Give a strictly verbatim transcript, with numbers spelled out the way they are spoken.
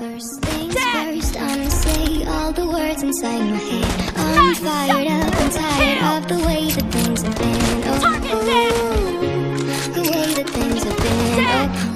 First things first, I'ma say all the words inside my head. I'm fired up and tired of the way that things have been. Oh, oh, the way that things have been. Oh,